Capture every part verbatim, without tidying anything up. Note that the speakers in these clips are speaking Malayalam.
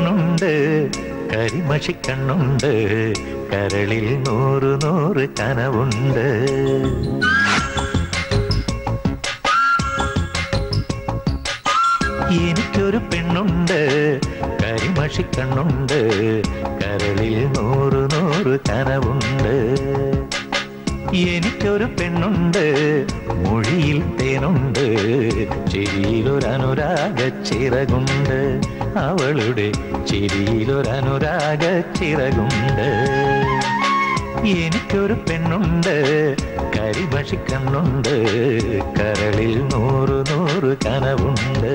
കണ്ണുണ്ട് കരിമഷി കണ്ണുണ്ട് കരളിൽ നൂറ് നൂറ് കനവുണ്ട് എനിക്കൊരു പെണ്ണുണ്ട് കരിമഷി കണ്ണുണ്ട് കരളിൽ നൂറ് നൂറ് കനവുണ്ട് എനിക്കൊരു പെണ്ണുണ്ട് മൊഴിയിൽ തേനുണ്ട് ചിരിയിലൊരു അനുരാഗ ചിറകുണ്ട് അവളുടെ ചിരിയിലൊരു അനുരാഗ ചിറകുണ്ട് എനിക്കൊരു പെണ്ണുണ്ട് കരിമഷി കണ്ണുണ്ട് കരളിൽ നൂറ് നൂറ് കനവുണ്ട്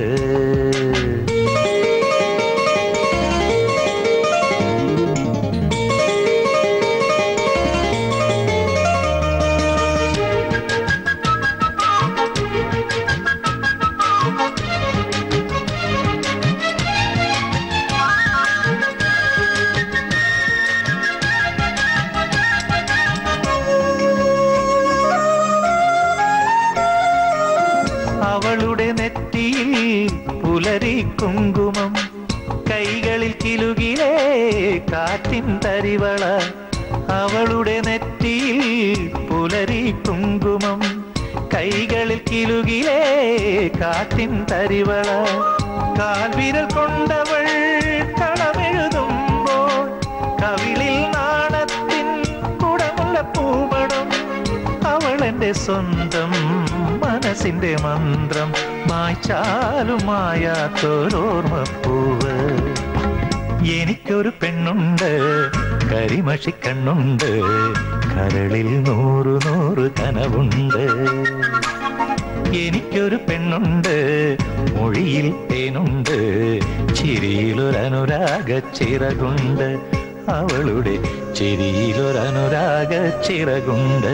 കുങ്കുമം കൈകളിൽ കിലുകിലേ കാറ്റിൻ തരിവള അവളുടെ നെറ്റിയിൽ പുലരി കുങ്കുമം കൈകളിൽ കിലുകിലേ കാറ്റിൻ തരിവള കാൽവിരൽ കൊണ്ടവൾ കളമെഴുതുമ്പോൾ കവിളിൽ നാണത്തിൻ കുടമുള്ള പൂമണം അവളെന്റെ സ്വന്തം മനസ്സിന്റെ മന്ത്രം മായാത്തോരോർമ്മപ്പൂവ് എനിക്കൊരു പെണ്ണുണ്ട് കരിമഷി കണ്ണുണ്ട് കരളിൽ നൂറ് നൂറ് കനവുണ്ട് എനിക്കൊരു പെണ്ണുണ്ട് മൊഴിയിൽ തേനുണ്ട് ചിരിയിലൊരനുരാഗ ചിറകുണ്ട് അവളുടെ ചിരിയിലൊരനുരാഗ ചിറകുണ്ട്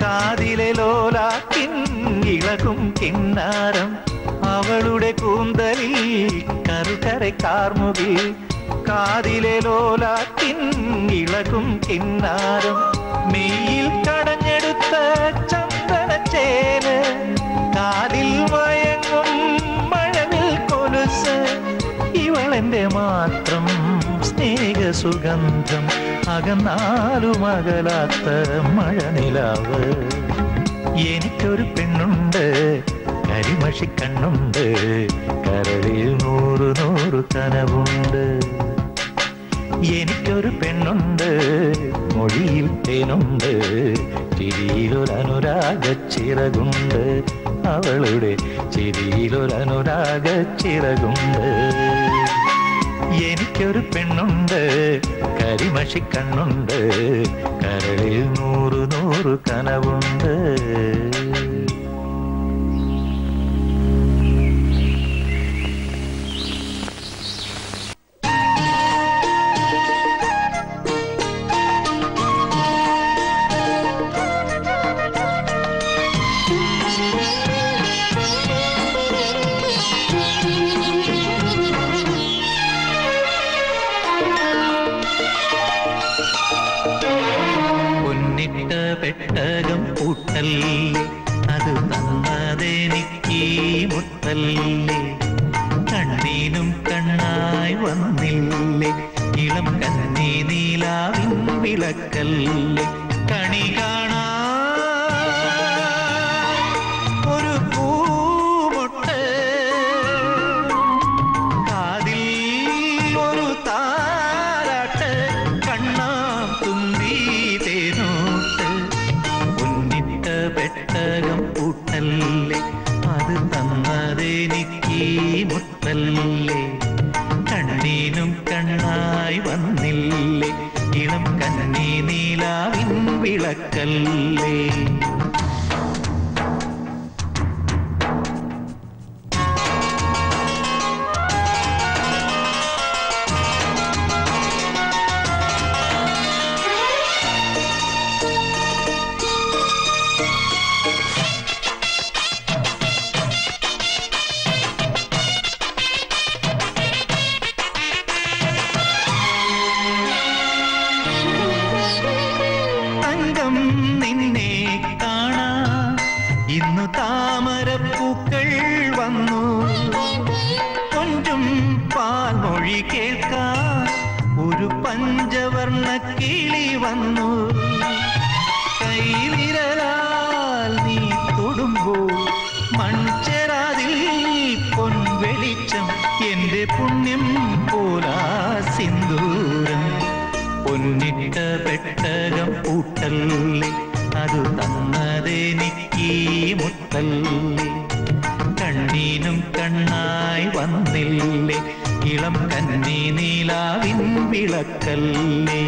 കാതിലെ ലോലാത്തിൻ ഇളകും കിന്നാരം അവളുടെ കൂന്തലിൽ കറുകരെ കാർമുകിൽ കാതിലെ ലോലാത്തിൻ ഇളകും കിന്നാരം മെയ്യിൽ കടഞ്ഞെടുത്ത ചന്ദനച്ചേന് കാതിൽ മയങ്ങും മഴവിൽ കൊലുസ് ഇവളെന്റെ മാത്രം സ്നേഹ സുഗന്ധം അകന്നാലും അകലാത്ത മഴനിലാവ് എനിക്കൊരു പെണ്ണുണ്ട് കരിമഷി കണ്ണുണ്ട് കരളിൽ നൂറ് നൂറ് കനവുണ്ട് എനിക്കൊരു പെണ്ണുണ്ട് മൊഴിയിൽ തേനുണ്ട് ചിരിയിലൊരനുരാഗ ചിറകുണ്ട് അവളുടെ ചിരിയിലൊരനുരാഗ ചിറകുണ്ട് എനിക്കൊരു പെണ്ണുണ്ട് കരിമഷി കണ്ണുണ്ട് കരളിൽ നൂറ് നൂറ് കനവുണ്ട് കണ്ണീനും കണ്ണായി വന്നില്ലേ ഇളം കണ്ണി നീലാവിൻ വിളക്കല്ലേ കണി കാണാ ഒരു പൂമൊട്ട് കാതിൽ ഒരു താരാട്ട് കണ്ണാം തുമ്പി തേനോട്ട് ഉന്നിട്ട പെട്ടകം പൂട്ടല്ലേ അത് തന്നതെനിക്ക് മുത്തല്ലേ കണ്ണീനും കണ്ണായി വന്നില്ലേ ഇളം കണ്ണി നീലാവിൻ വിളക്കല്ലേ കേൾക്കാൻ ഒരു പഞ്ചവർണ്ണ കിളി വന്നു. കൈവിരലാൽ നീ തൊടുമ്പോൾ മൺചെരാതിൽ പൊൻവെളിച്ചം എൻ്റെ പുണ്യം പോലാ സിന്ദൂരം പൊന്നിട്ട പെട്ടകം പൂട്ടല്ലേ അതു തന്നതെനിക്കീ മുത്തല്ലേ. കണ്ണീനും കണ്ണായി വന്നില്ലേ ഇളം കന്നി നീലാവിൻ വിളക്കല്ലേ.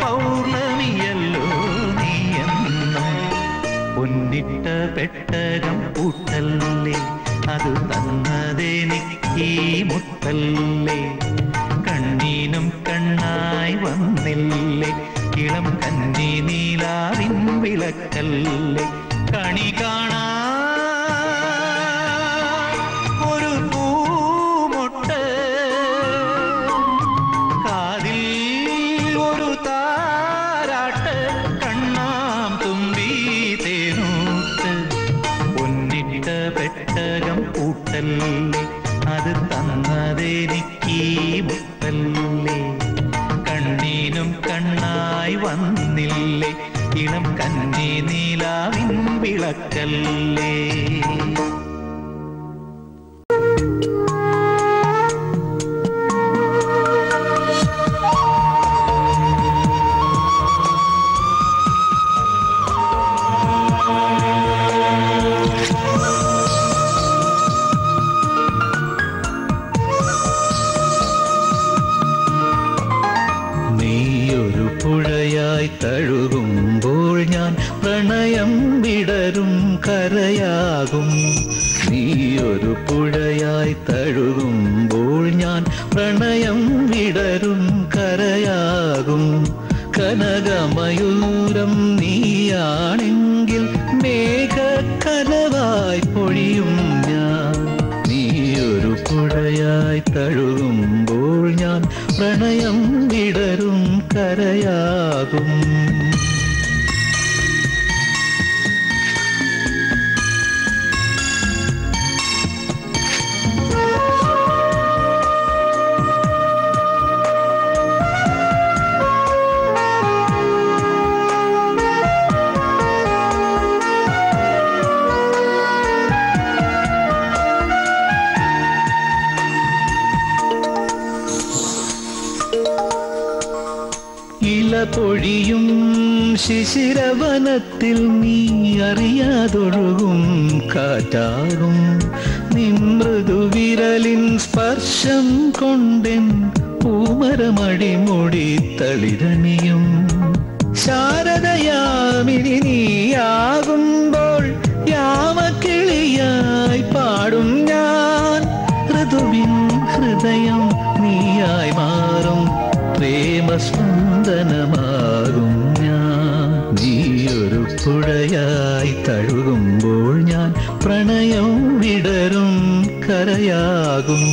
പൗർണമിയല്ലോ നീയെന്നും പൊന്നിട്ട പെട്ടകം പൂട്ടല്ലേ അതു തന്നതെനിക്കീ മുത്തല്ലേ. കണ്ണീനും കണ്ണായി വന്നില്ലേ ഇളം കന്നി നീലാവിൻ വിളക്കല്ലേ. കണി കാണാ ഒരു പൂമൊട്ട് അത് തന്നതെനിക്കീ മുത്തല്ലേ. കണ്ണീനും കണ്ണായി വന്നില്ലേ ഇളം കന്നി നീലാവിൻ വിളക്കല്ലേ. തഴുകുമ്പോൾ ഞാൻ പ്രണയം വിടരും കരയാകും. നീയൊരു പുഴയായി തഴുകുമ്പോൾ ഞാൻ പ്രണയം വിടരും കരയാകും. കനകമയൂരം നീയാണെങ്കിൽ മേഘക്കനവായി പൊഴിയും ഞാൻ. നീയൊരു പുഴയായി തഴുകുമ്പോൾ ഞാൻ പ്രണയം വിടരും കരയാകും. പൊഴിയും ശിശിരവനത്തിൽ നീ അറിയാതൊഴുകും കാറ്റാകും. നിമൃദുവിരലിൻ സ്പർശം കൊണ്ടെൻ പൂമരമടിമുടി തളിരണിയും. ശാരദയാമിനി നീയാകുമ്പോൾ യാമക്കിളിയായി പാടും ഞാൻ. ഋതുവിൻ ഹൃദയം നീയായി മാറും പ്രേമസ്പന്ദനമാകും ഞാൻ. നീയൊരു പുഴയായി തഴുകുമ്പോൾ ഞാൻ പ്രണയം വിടരും കരയാകും.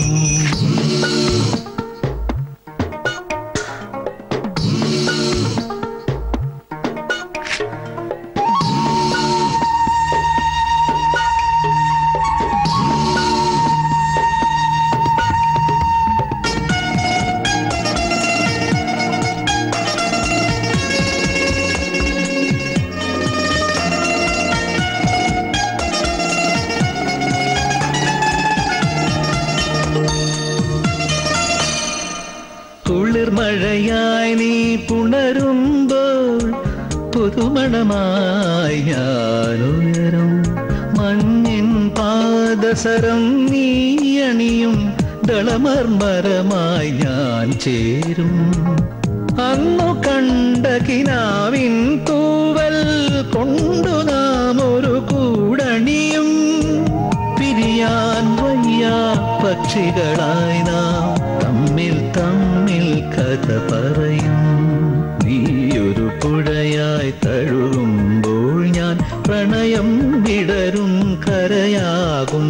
മഴയായി നീ പുണരുമ്പോൾ പുതുമണമായി ഞാനുയരും. മഞ്ഞിൻ പാദസരം നീ അണിയും ദളമർമരമായി ഞാൻ ഞാൻ ചേരും അന്നു കണ്ട കിനാവിൻ തൂവൽ കൊണ്ടു നാം ഒരു കൂടണിയും. പിരിയാൻ വയ്യ പക്ഷികളായി നാം തമ്മിൽ തമ്മിൽ കഥ പറയും. നീയൊരു പുഴയായി തഴുകുമ്പോൾ ഞാൻ പ്രണയം വിടരും കരയാകും.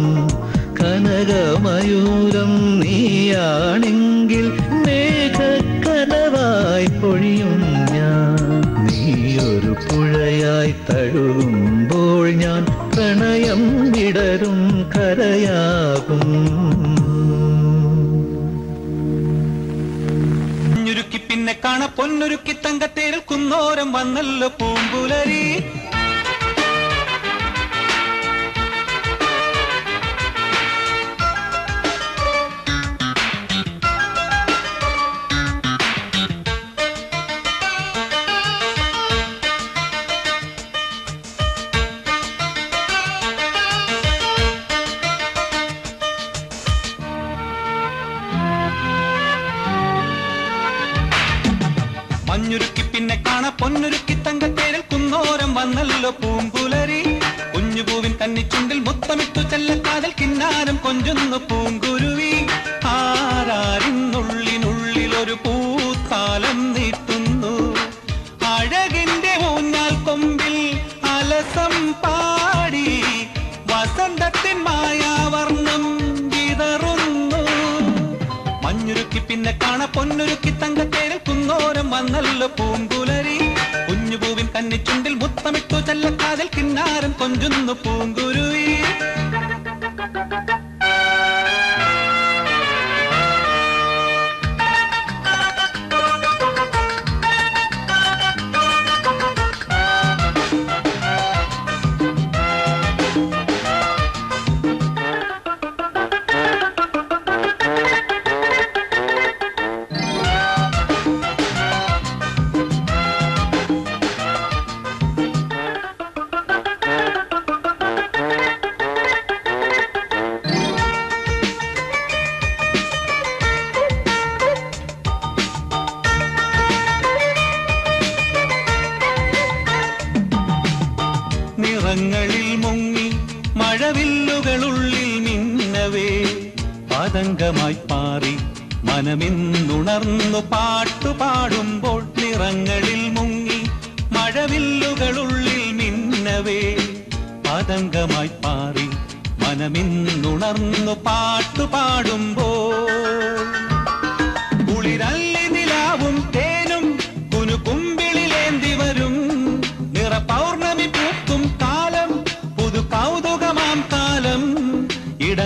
കനകമയൂരം നീയാണെങ്കിൽ മേഘക്കനവായി പൊഴിയും ഞാൻ. നീയൊരു പുഴയായി തഴുകുമ്പോൾ ഞാൻ പ്രണയം വിടരും കരയാകും. ുരുക്കി പിന്നെ കാണ പൊന്നുരുക്കി തങ്കത്തേൽ കുന്നോരം വന്നല്ലോ പൂമ്പുലരി. മഞ്ഞുരുക്കി പിന്നെ കാണ പൊന്നുരുക്കി തങ്കത്തേരിൽ കുന്നോരം വന്നല്ലോ പൂങ്കുലരി. കുഞ്ഞുപൂവിൻ കന്നിച്ചുണ്ടിൽ മുത്തമിട്ടു ചെല്ലക്കാതൽ കിന്നാരം കൊഞ്ചുന്നു പൂങ്കുരുവി. ആരാരിന്നുള്ളിനുള്ളിലൊരു പൂത്താലം നീട്ടുന്നു അഴകിന്റെ ഊഞ്ഞാൽ കൊമ്പിൽ അലസം പാടി. വസന്തത്തിൻ മായാവർണം വിതറുന്നു. മഞ്ഞുരുക്കി പിന്നെ കാണ പൊന്നുരുക്കി തങ്കത്തേരിൽ കുന്നോരം വന്നല്ലോ പൂങ്കുലരി. കുഞ്ഞുപൂവിൻ കന്നിച്ചുണ്ടിൽ മുത്തമിട്ടു ചല്ലക്കാതിൽ കിന്നാരം കൊഞ്ചുന്നു പൂങ്കുരുവി. നിറങ്ങളിൽ മുങ്ങി മഴവില്ലുകളുള്ളിൽ മിന്നവേ പതംഗമായി പാറി മനമിന്നുണർന്നു പാട്ടുപാടുമ്പോൾ. നിറങ്ങളിൽ മുങ്ങി മഴവില്ലുകളുള്ളിൽ മിന്നവേ പതംഗമായി പാറി മനമിന്നുണർന്നു പാട്ടുപാടുമ്പോൾ. കുളിരല്ലി നിലാവും തേനും കുനു കുമ്പിളിലേന്തി വരും. നിറ പൗർണമി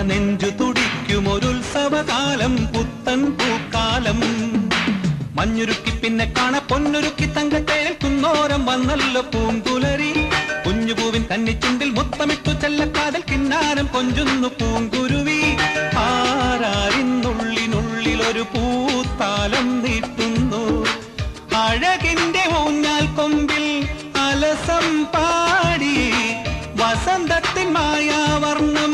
നെഞ്ചു തുടിക്കും ഒരുത്സവകാലം പുത്തൻ പൂക്കാലം. മഞ്ഞുരുക്കി പിന്നെ കാണ പൊന്നുരുക്കി തങ്കത്തേൽ കുന്നോരം വന്നല്ലോ പൂങ്കുലരി. കുഞ്ഞുപൂവിൻ കന്നിച്ചുണ്ടിൽ മുത്തമിട്ടു ചെല്ലക്കാതിൽ കിന്നാരം കൊഞ്ചുന്നു പൂങ്കുരുവി. ആരാരിന്നുള്ളിനുള്ളിലൊരു പൂത്താലം നീട്ടുന്നു അഴകിന്റെ ഊഞ്ഞാൽ കൊമ്പിൽ അലസം പാടി. വസന്തത്തിൻ മായാവർണം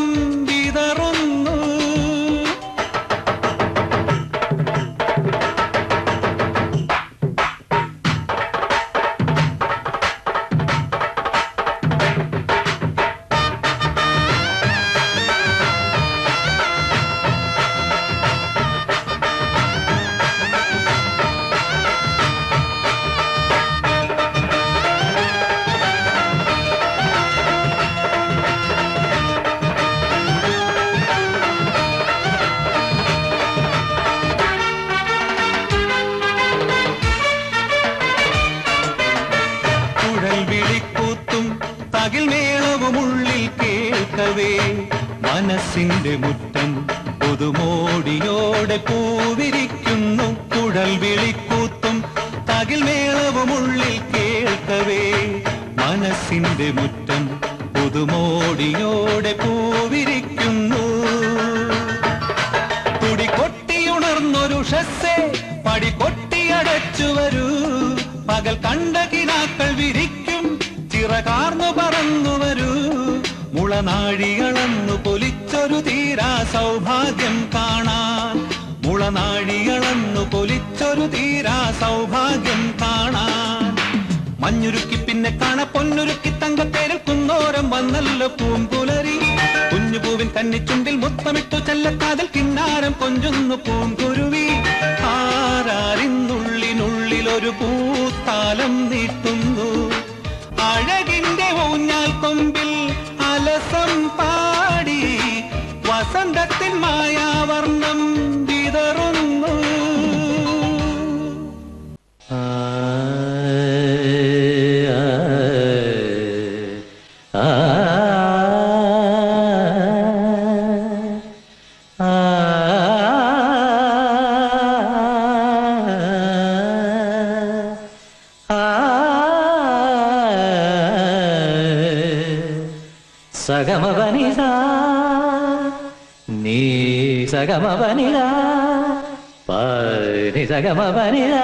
വിതറുന്നു. അകിൽ മേളവുമുള്ളിൽ കേൾക്കവേ മനസ്സിന്റെ മുറ്റം പുതുമോടിയോടെ പൂവിരിക്കുന്നു. കുഴൽ വിളിക്കൂത്തും തകിൽ മേളവുമുള്ളിൽ കേൾക്കവേ മനസ്സിന്റെ മുറ്റം പുതുമോടിയോടെ പൂവിരിക്കുന്നു. തുടികൊട്ടിയുണർന്നൊരുഷസ്സേ പടി കൊട്ടിയടച്ചു വരൂ. പകൽ കണ്ട കിനാക്കൾ വിരിക്കും ചിറകാർന്നു പറന്നു വരൂ. മുളനാഴികളന്നു പൊലിച്ചൊരു തീരാ സൗഭാഗ്യം കാണാൻ. മുളനാഴികളന്നു പൊലി ഒരു തീരാ സൗഭാഗ്യം കാണാൻ. മഞ്ഞുരുക്കി പിന്നെ കാണ പൊന്നുരുക്കി തങ്കത്തേരിൽ കുന്നോരം വന്നല്ലോ പൂങ്കുലരി. കുഞ്ഞുപൂവിൻ കന്നിച്ചുണ്ടിൽ മുത്തമിട്ടു ചല്ലക്കാതിൽ കിന്നാരം കൊഞ്ചുന്നു പൂങ്കുരുവി. ആരാറിന്നുള്ളിനുള്ളിലൊരു പൂത്താലം നീട്ടുന്നു, അഴകിന്റെ ഊഞ്ഞാൽ കൊമ്പിൽ അലസം പാടി വസന്തത്തിൻ മായാവർണം വിതറുന്നു. సగమవనిలా నీ సగమవనిలా పని సగమవనిలా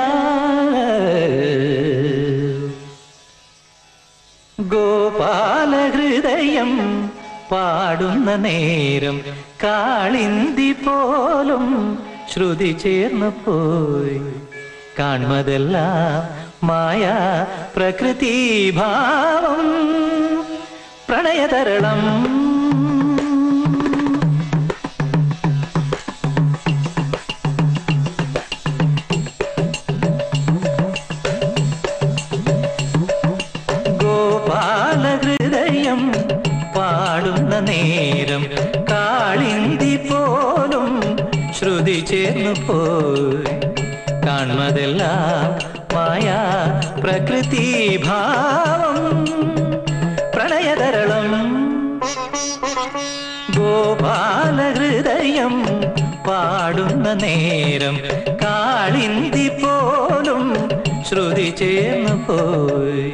గోపాల హృదయం పాడున్న నేరం కాళింది పోലും ശ്രുതി ചേർന്നു പോയി. കാണുന്നതെല്ലാം മായ പ്രകൃതി ഭാവം പ്രണയതരളം. ഗോപാല ഹൃദയം പാടുന്ന നേരം കാളിന്തി പോലും ശ്രുതി ചേർന്നു പോയി. കാണുന്നതെല്ലാം മായ പ്രകൃതി ഭാവം പ്രണയതരളം. ഗോപാല ഹൃദയം പാടുന്ന നേരം കാളിന്തി പോലും ശ്രുതി ചേർന്നു പോയി.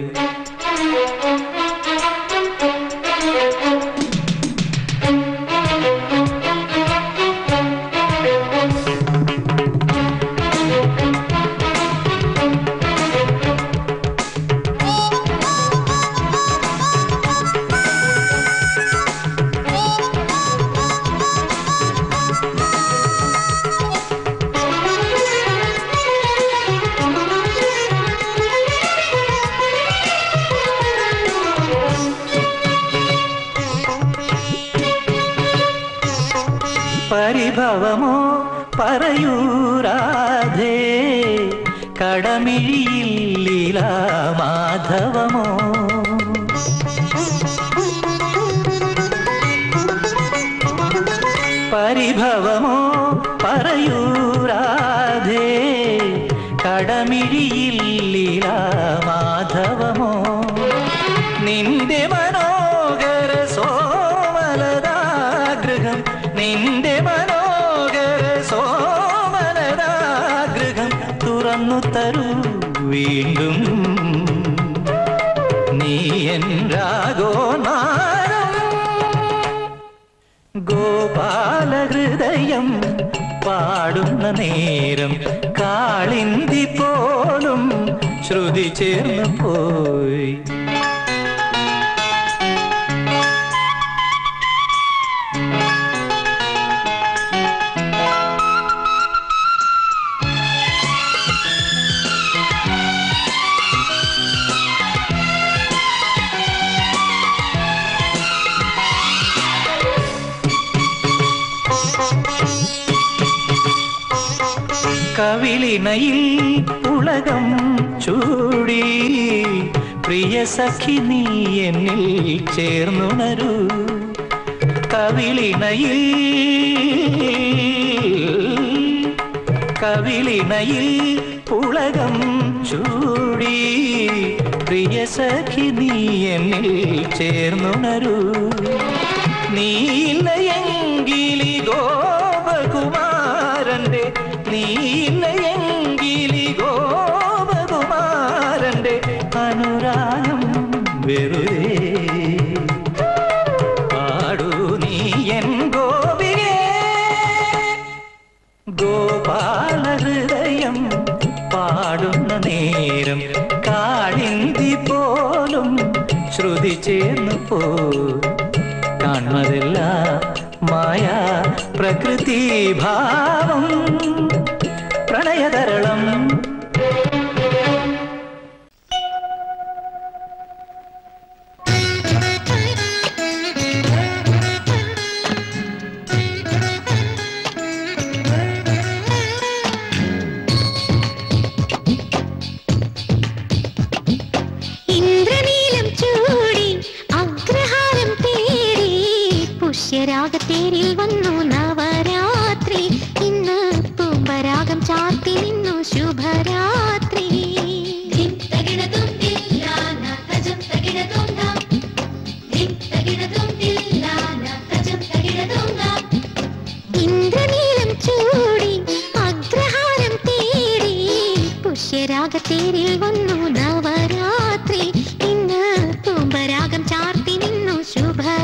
പരിഭവമോ പറയൂ രാധേ, കടമിഴിയിൽ ലീലാമാധവമോ. പരിഭവമോ പറയൂ രാധേ, കടമിഴിയിൽ ലീലാമാധവമോ. നിന്റെ മനോഹര സോമലതാഗൃഹം, നിന്റെ മനോഹര സോമനരാഗ്രഹം തുറന്നു തരൂ വീണ്ടും. നീ എൻ രാഗോനാരം. ഗോപാല ഹൃദയം പാടുന്ന നേരം കാളിന്തി പോലും ശ്രുതി ചേർന്നു പോയി. കവിളിണയിൽ ഉലകം ചൂടി പ്രിയ സഖി നീ എന്നിൽ ചേർന്നുണരൂ. കവിളിണയിൽ കവിളിണയിൽ ഉലകം ചൂടി പ്രിയ സഖി നീ എന്നിൽ ചേർന്നുണരൂ. നീലയങ്കിലി ഗോപകുമാരന്റെ, നീലയങ്കിലി ഗോപകുമാരന്റെ അനുരാഗം വെറുതെ പാടൂ നീ എൻ ഗോപിയേ. ഗോപാല ഹൃദയം പാടുന്ന നേരം കാളിന്തി പോലും ശ്രുതി ചേർന്നു പോ. കാണുന്നതെല്ലാം മായ പ്രകൃതി ഭാവം പ്രണയതരളം. രാഗതീരിൽ വന്നു നവരാത്രി ഇന്ന് തുമ്പരാഗം ചാർത്തി നിന്നു ശുഭരാത്രി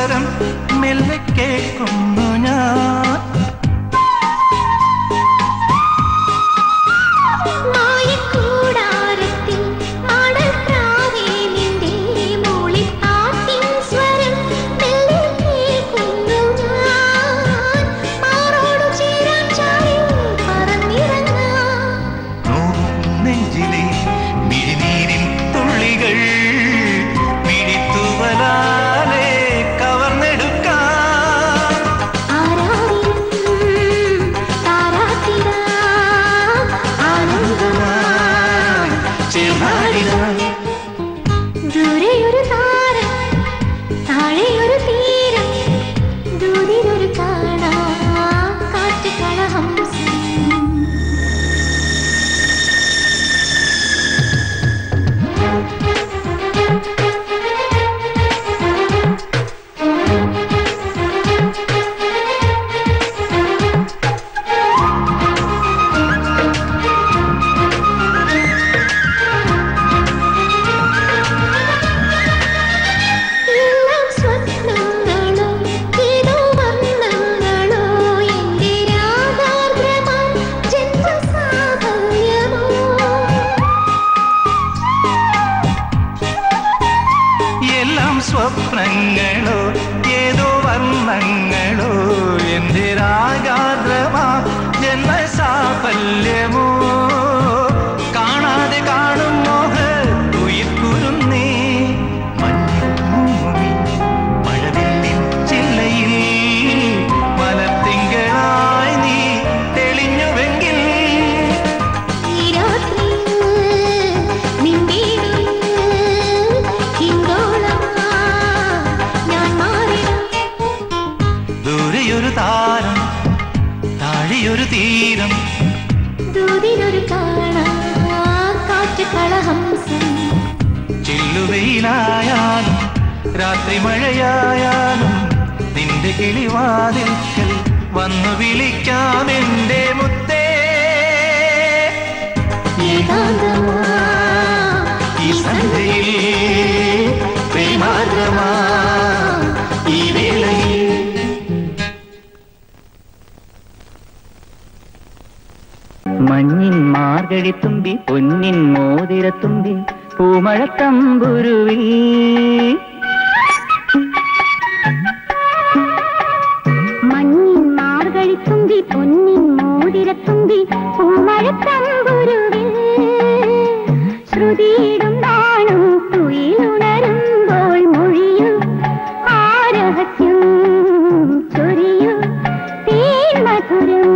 സ്വരം മെല്ലെ കേൾക്കുന്നു ഞാൻ. സ്വപ്നങ്ങളോ ഏതോ വർണ്ണങ്ങളോ എന്റെ രാഗാദ്രമാ ജന്മ സാഫല്യമോ കാണാതെ കാണും മോഹ ഉയിർക്കുരുന്നേ മഞ്ഞുമൂമി മഴവില്ലിൻ ചില്ലയിൽ മലത്തിങ്കളായി നീ തെളിഞ്ഞുവെങ്കിൽ ഒരു തീരം ദൂതിനൊരു കാണാ കാറ്റ് കളഹംസം ചില്ലുവെയിലായാലും രാത്രി മഴയായാലും നിന്റെ കിളിവാതിൽക്കൽ വന്നു വിളിക്കാം എൻ്റെ മുത്തേ. ഈ സന്ധ്യയിൽ പ്രേമാർദ്രമാ ഈ വേളയിൽ മഞ്ഞിൻ മാർഗഴി തുമ്പി പൊന്നിൻ മോതിര തുമ്പി പൂമഴത്തമ്പുരുവി മഞ്ഞിൻ മാർഗഴി തുമ്പി പൊന്നിൻ മോതിര തുമ്പി പൂമഴത്തമ്പുരുവി ശ്രുതിയിടും താണു കുയിലുണരുമ്പോൾ മൊഴിയും ആരഹസ്യം ചൊരിയും തീമധുരം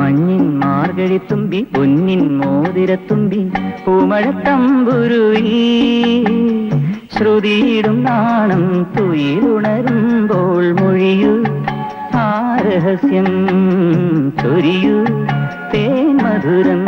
മഞ്ഞിൻ മാർഗഴി തുമ്പി പൊന്നിൻ മോതിര തുമ്പി പൂമഴത്തമ്പുരുവി ശ്രുതിയിടും നാണം തുയിലുണരുമ്പോൾ മൊഴിയു ആരഹസ്യം ചൊരിയു തേൻ മധുരം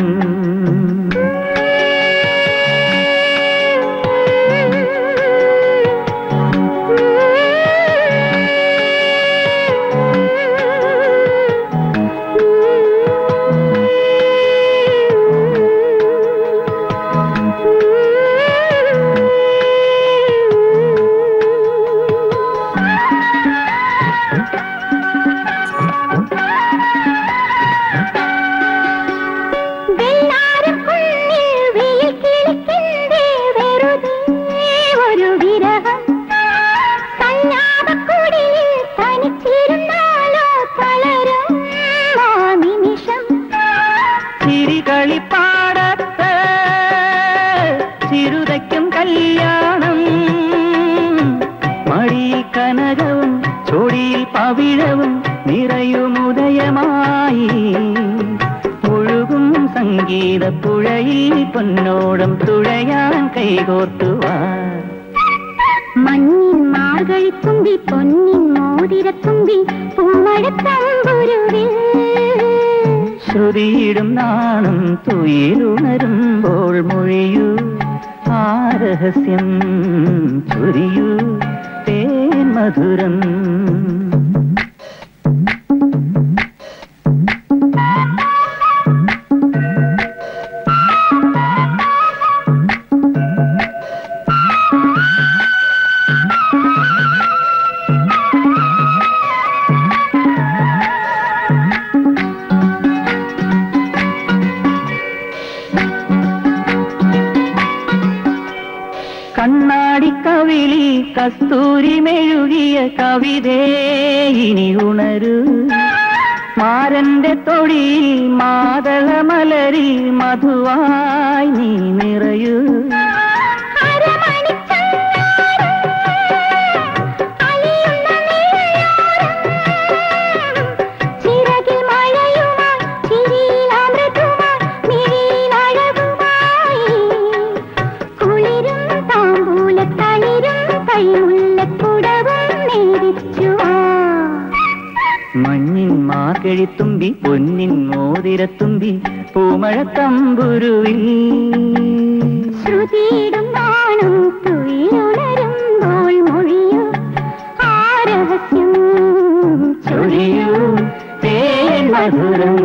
പുഴയിൽ പൊന്നോടം തുഴയാൻ കൈകോർത്തുവാൻ മഞ്ഞിൻ മാർഗഴി തുമ്പി പൊന്നിൻ മോതിര തുമ്പി പൂമഴത്തമ്പുരുവിൽ ശ്രുതിയിടും നാണം തുയിലുണരുമ്പോൾ മൊഴിയൂ ആരഹസ്യം ചൊരിയൂ തേൻ മധുരം കസ്തൂരി മെഴുകിയ കവിതേ ഇനി ഉണരു മാരന്റെ തൊടിയിൽ മാതളമലരി മധുവായി നീ നിറയൂ ി പൊന്നിൻ മോതിരത്തുമ്പി പൂമഴ തമ്പുരുവിൽ ശ്രുതിയിടും നാണും തുയിലുണരുമ്പോൾ മൊഴിയൂ ആരവസ്യം ചൊരിയൂ തേൻ മധുരം.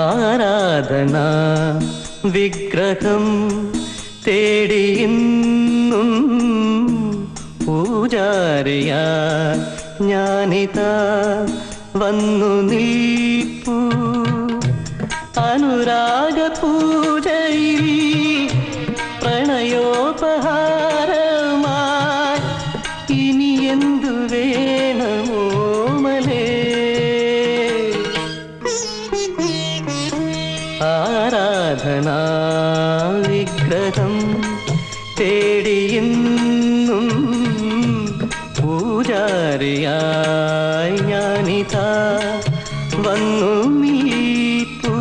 ആരാധനാ വിഗ്രഹം തേടിയിന്നും പൂജാരിയാ ഞാനിതാ വന്നു നിൽപ്പു അനുരാഗ പൂജയിൽ പ്രണയോപഹാരമായി ഇനി എന്തു വേണമോ മലേ ആരാധനാ വിഗ്രഹം തേടിയിന്നും പൂജാരിയായി ഞാനിതാ വന്നു നിൽപ്പു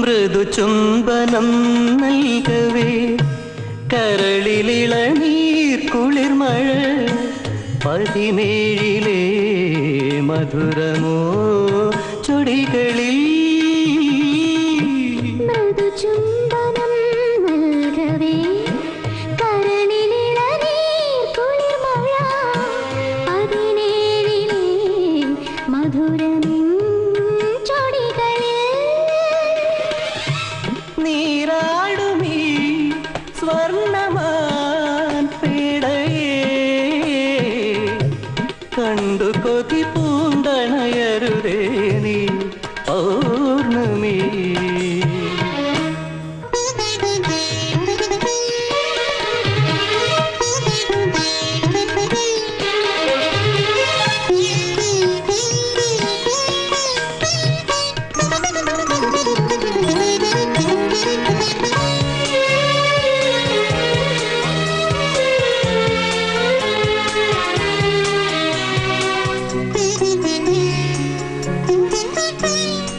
മൃദുചുംബനം നൽകവേ കരളിലിളനീർ കുളിർമഴ പതിനേഴിലെ മധുരമോ ചുടികളിൽ മൃദുചുംബനം നൽകവേ കരളിലിളനീർ കുളിർമഴ പതിനേഴിലെ മധുരമോ Bye.